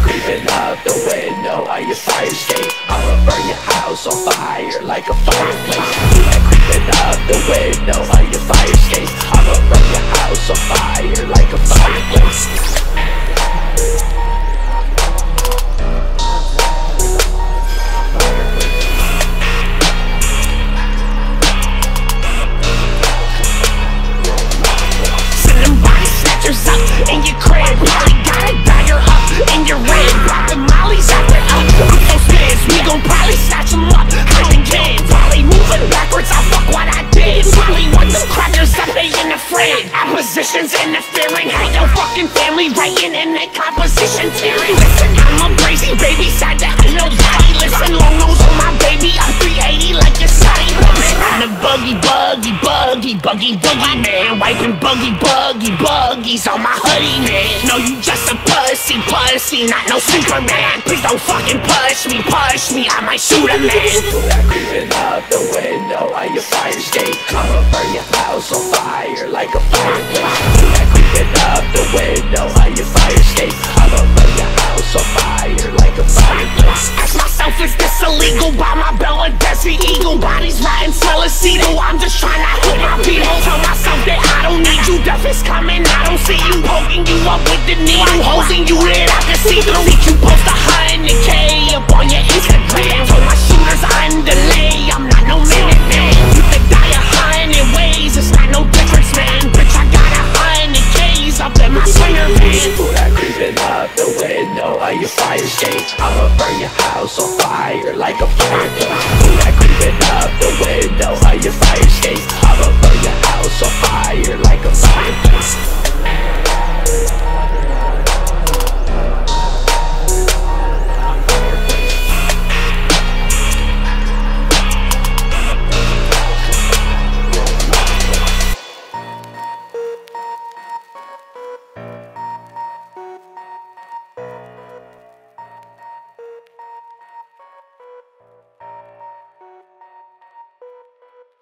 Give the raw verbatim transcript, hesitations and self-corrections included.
Creeping out the window of your fire escape, I'ma burn your house on fire like a fireplace. Creeping out the window of your fire escape, I'ma burn your house on fire like a fireplace. Positions in the fearing, hate your fucking family, writing in the composition, tearing. Listen, I'm a crazy baby, side to no body. Listen, long nose on my baby, I'm three eighty like a side. I'm the boogie, boogie, boogie, boogie, boogie man, wiping boogie, boogie, boogies on my hoodie, man. No, you just a pussy, pussy, not no Superman. Please don't fucking push me, push me, I might shoot a man. Creeping out the window of your fire escape, I'ma burn your house on fire like a fireplace. Creeping up the window on your fire escape, I'ma burn your house on fire like a fireplace. Ask myself, is this illegal? Buy my bell a desert eagle, bodies rotten, smell a cedar. I'm just trying to help my people. Tell myself that I don't need you, death is coming, I don't see you. Poking you up with the needle, hosing you that I can see through. Think you post a hundred K up on your Instagram. Told my shooters I'm delay, I'm not no minute man. You could die a hundred ways, it's not no difference, man. Bitch, I got a hundred K's up in my swinger, man. Creeping up the window of your fire escape, I'ma burn your house on fire like a fireplace. Creeping up